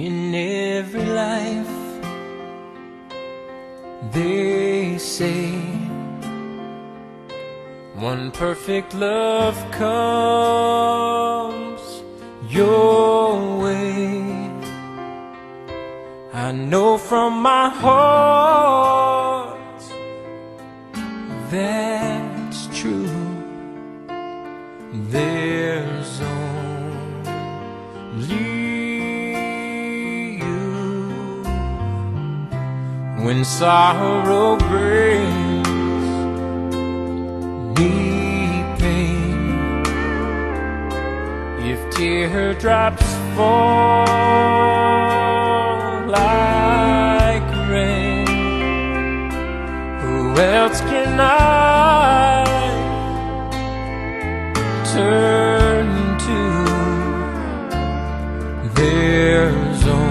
In every life, they say, one perfect love comes your way. I know from my heart that's true. There's only when sorrow brings me pain, if teardrops fall like rain, who else can I turn to? There's only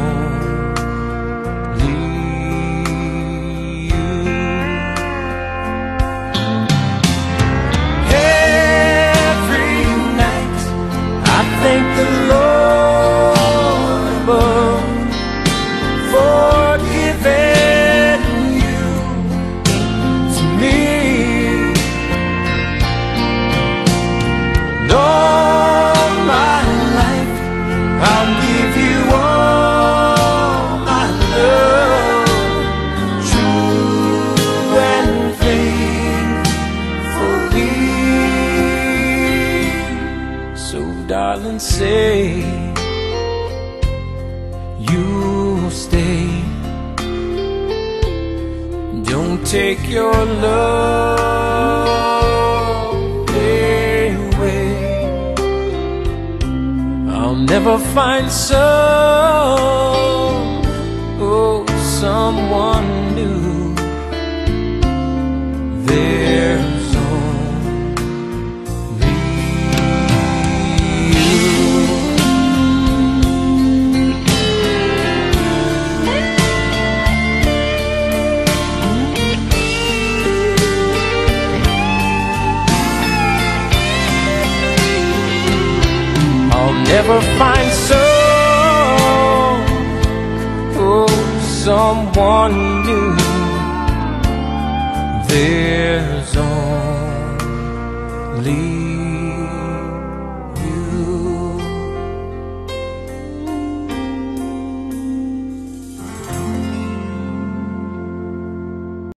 say you'll stay. Don't take your love away. I'll never find someone new. There's never find someone new. There's only